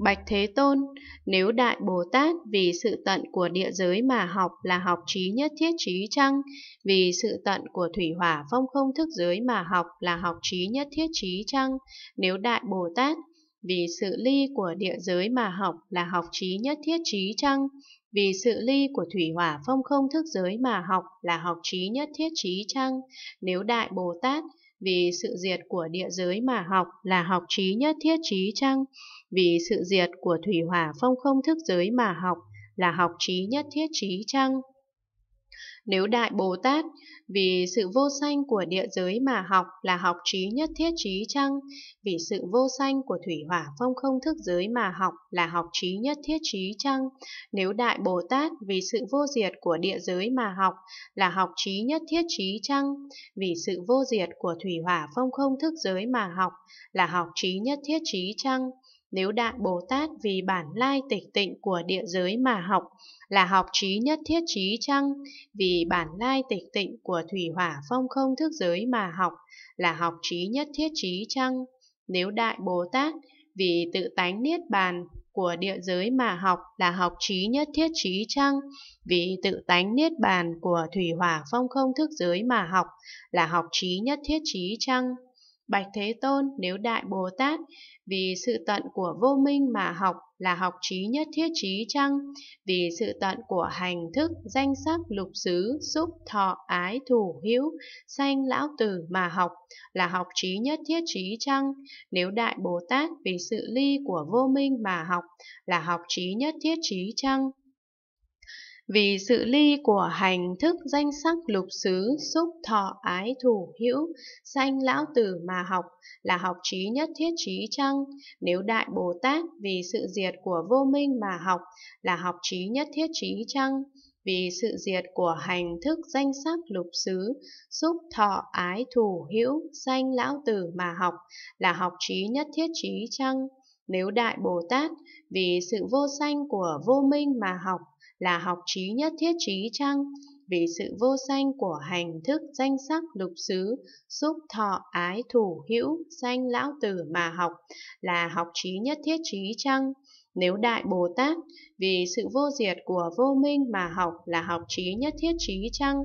Bạch Thế Tôn, nếu Đại Bồ Tát vì sự tận của địa giới mà học là học trí nhất thiết trí chăng? Vì sự tận của thủy hỏa phong không thức giới mà học là học trí nhất thiết trí chăng? Nếu Đại Bồ Tát vì sự ly của địa giới mà học là học trí nhất thiết trí chăng? Vì sự ly của thủy hỏa phong không thức giới mà học là học trí nhất thiết trí chăng? Nếu Đại Bồ Tát vì sự diệt của địa giới mà học là học trí nhất thiết trí chăng? Vì sự diệt của thủy hỏa phong không thức giới mà học là học trí nhất thiết trí chăng? Nếu Đại Bồ Tát vì sự vô sanh của địa giới mà học là học trí nhất thiết trí chăng? Vì sự vô sanh của thủy hỏa phong không thức giới mà học là học trí nhất thiết trí chăng? Nếu Đại Bồ Tát vì sự vô diệt của địa giới mà học là học trí nhất thiết trí chăng? Vì sự vô diệt của thủy hỏa phong không thức giới mà học là học trí nhất thiết trí chăng? Nếu Đại Bồ Tát vì bản lai tịch tịnh của địa giới mà học là học trí nhất thiết trí chăng? Vì bản lai tịch tịnh của thủy hỏa phong không thức giới mà học là học trí nhất thiết trí chăng? Nếu Đại Bồ Tát vì tự tánh niết bàn của địa giới mà học là học trí nhất thiết trí chăng? Vì tự tánh niết bàn của thủy hỏa phong không thức giới mà học là học trí nhất thiết trí chăng? Bạch Thế Tôn, nếu Đại Bồ Tát vì sự tận của vô minh mà học là học trí nhất thiết trí chăng? Vì sự tận của hành thức, danh sắc, lục xứ, xúc, thọ, ái, thủ, hữu, sanh, lão tử mà học là học trí nhất thiết trí chăng? Nếu Đại Bồ Tát vì sự ly của vô minh mà học là học trí nhất thiết trí chăng? Vì sự ly của hành thức, danh sắc, lục xứ, xúc, thọ, ái, thủ, hữu, sanh, lão tử mà học là học trí nhất thiết trí chăng? Nếu Đại Bồ Tát vì sự diệt của vô minh mà học là học trí nhất thiết trí chăng? Vì sự diệt của hành thức, danh sắc, lục xứ, xúc, thọ, ái, thủ, hữu, sanh, lão tử mà học là học trí nhất thiết trí chăng? Nếu Đại Bồ Tát vì sự vô sanh của vô minh mà học là học trí nhất thiết trí chăng? Vì sự vô sanh của hành thức, danh sắc, lục xứ, xúc, thọ, ái, thủ, hữu, sanh, lão tử mà học là học trí nhất thiết trí chăng? Nếu Đại Bồ Tát vì sự vô diệt của vô minh mà học là học trí nhất thiết trí chăng?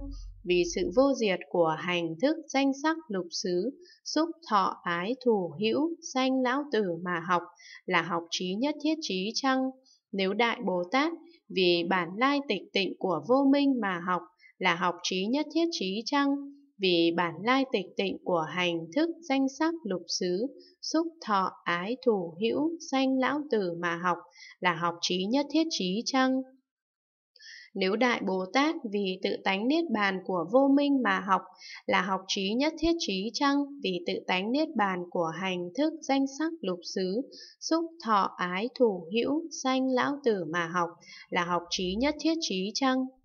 Vì sự vô diệt của hành thức, danh sắc, lục xứ, xúc, thọ, ái, thủ, hữu, sanh, lão tử mà học là học trí nhất thiết trí chăng? Nếu Đại Bồ Tát vì bản lai tịch tịnh của vô minh mà học là học trí nhất thiết trí chăng? Vì bản lai tịch tịnh của hành thức, danh sắc, lục xứ, xúc, thọ, ái, thủ, hữu, sanh, lão tử mà học là học trí nhất thiết trí chăng? Nếu Đại Bồ Tát vì tự tánh niết bàn của vô minh mà học là học trí nhất thiết trí chăng? Vì tự tánh niết bàn của hành thức, danh sắc, lục xứ, xúc, thọ, ái, thủ, hữu, sanh, lão tử mà học là học trí nhất thiết trí chăng?